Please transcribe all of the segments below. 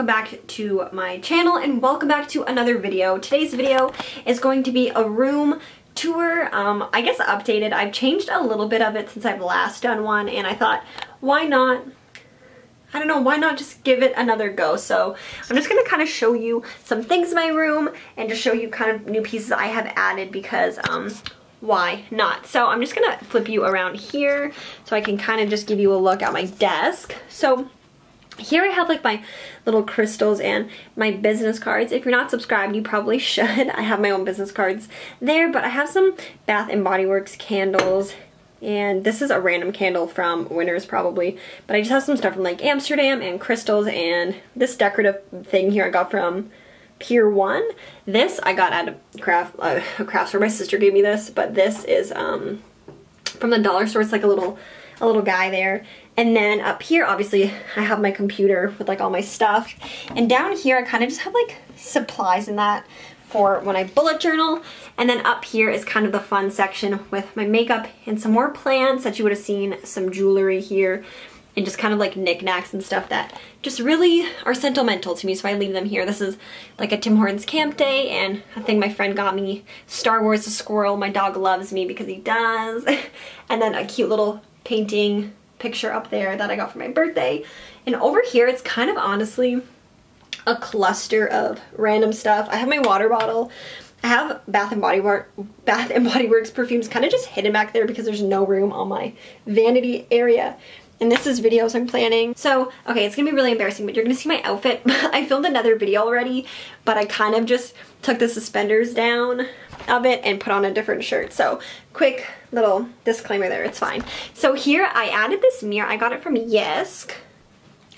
welcome back to my channel and welcome back to another video. Today's video is going to be a room tour, I guess updated. I've changed a little bit of it since I've last done one, and I thought, why not? I don't know, why not just give it another go? So I'm just gonna kind of show you some things in my room and just show you kind of new pieces I have added because why not? So I'm just gonna flip you around here so I can kind of just give you a look at my desk. So here I have like my little crystals and my business cards. If you're not subscribed, you probably should. I have my own business cards there, but I have some Bath and Body Works candles. And this is a random candle from Winners probably, but I just have some stuff from like Amsterdam and crystals, and this decorative thing here I got from Pier 1. This I got at a craft store. My sister gave me this, but this is from the dollar store. It's like a little guy there. And then up here, obviously, I have my computer with like all my stuff. And down here, I kind of just have like supplies in that for when I bullet journal. And then up here is kind of the fun section with my makeup and some more plants that you would have seen, some jewelry here, and just kind of like knickknacks and stuff that just really are sentimental to me, so I leave them here. This is like a Tim Hortons camp day and a thing my friend got me, Star Wars the squirrel. My dog loves me because he does. And then a cute little painting picture up there that I got for my birthday. And over here, it's kind of honestly a cluster of random stuff. I have my water bottle. I have Bath and Body Works perfumes kind of just hidden back there because there's no room on my vanity area. And this is videos I'm planning. So, okay, it's gonna be really embarrassing, but you're gonna see my outfit. I filmed another video already, but I kind of just took the suspenders down of it and put on a different shirt. So, quick little disclaimer there, it's fine. So here, I added this mirror. I got it from Yesk.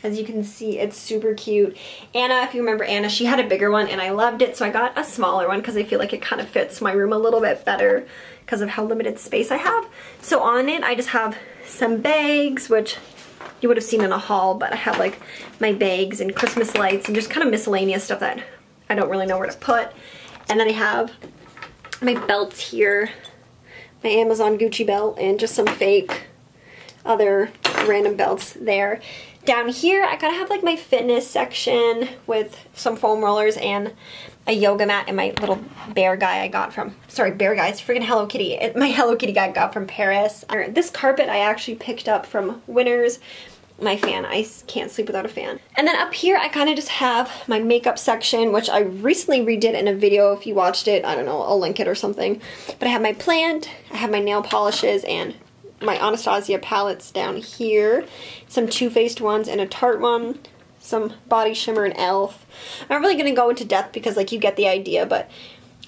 As you can see, it's super cute. Anna, if you remember Anna, she had a bigger one and I loved it, so I got a smaller one because I feel like it kind of fits my room a little bit better because of how limited space I have. So on it, I just have some bags, which you would have seen in a haul, but I have like my bags and Christmas lights and just kind of miscellaneous stuff that I don't really know where to put. And then I have my belts here, my Amazon Gucci belt, and just some fake other random belts there. Down here, I kind of have like my fitness section with some foam rollers and a yoga mat and my little bear guy I got from, sorry, bear guy, it's freaking Hello Kitty. My Hello Kitty guy I got from Paris. This carpet I actually picked up from Winners. My fan, I can't sleep without a fan. And then up here, I kind of just have my makeup section, which I recently redid in a video. If you watched it, I don't know, I'll link it or something. But I have my plant, I have my nail polishes, and my Anastasia palettes down here, some Too Faced ones and a Tarte one, some body shimmer and Elf. I'm not really gonna go into depth because like you get the idea, but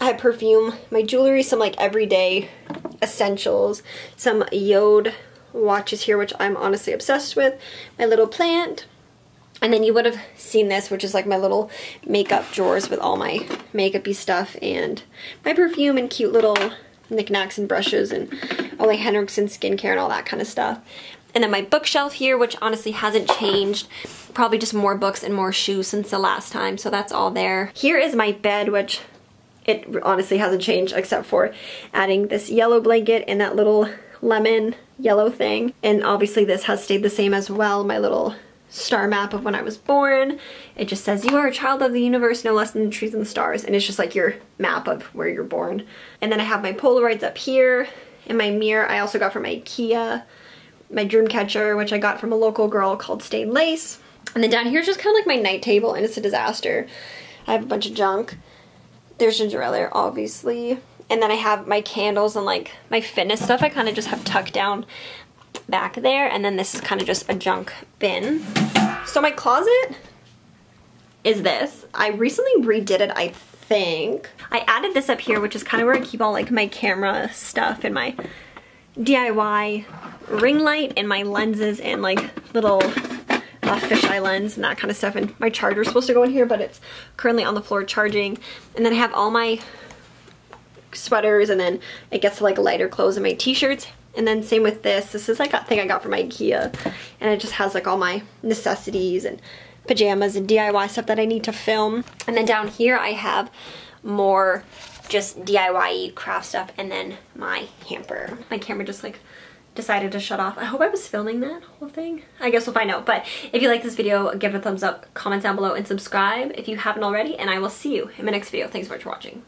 I have perfume, my jewelry, some like everyday essentials, some Yode watches here, which I'm honestly obsessed with, my little plant, and then you would have seen this, which is like my little makeup drawers with all my makeup-y stuff and my perfume and cute little knickknacks and brushes and Ole Henriksen skincare and all that kind of stuff. And then my bookshelf here, which honestly hasn't changed, probably just more books and more shoes since the last time, so that's all there. Here is my bed, which it honestly hasn't changed except for adding this yellow blanket and that little lemon yellow thing. And obviously this has stayed the same as well, my little star map of when I was born. It just says, you are a child of the universe, no less than the trees and the stars. And it's just like your map of where you're born. And then I have my Polaroids up here. And my mirror I also got from Ikea. My dream catcher, which I got from a local girl called Stay Lace. And then down here is just kind of like my night table, and it's a disaster. I have a bunch of junk. There's Gingerella, obviously. And then I have my candles and like my fitness stuff I kind of just have tucked down back there. And then this is kind of just a junk bin. So my closet is this. I recently redid it, I think. I added this up here, which is kind of where I keep all like my camera stuff and my DIY ring light and my lenses and like little fisheye lens and that kind of stuff. And my charger is supposed to go in here, but it's currently on the floor charging. And then I have all my sweaters, and then it gets to like lighter clothes and my t-shirts. And then same with this. This is like a thing I got from Ikea, and it just has like all my necessities and pajamas and DIY stuff that I need to film. And then down here I have more just DIY craft stuff, and then my hamper. My camera just like decided to shut off. I hope I was filming that whole thing. I guess we'll find out. But if you like this video, give it a thumbs up, comment down below, and subscribe if you haven't already, and I will see you in my next video. Thanks so much for watching.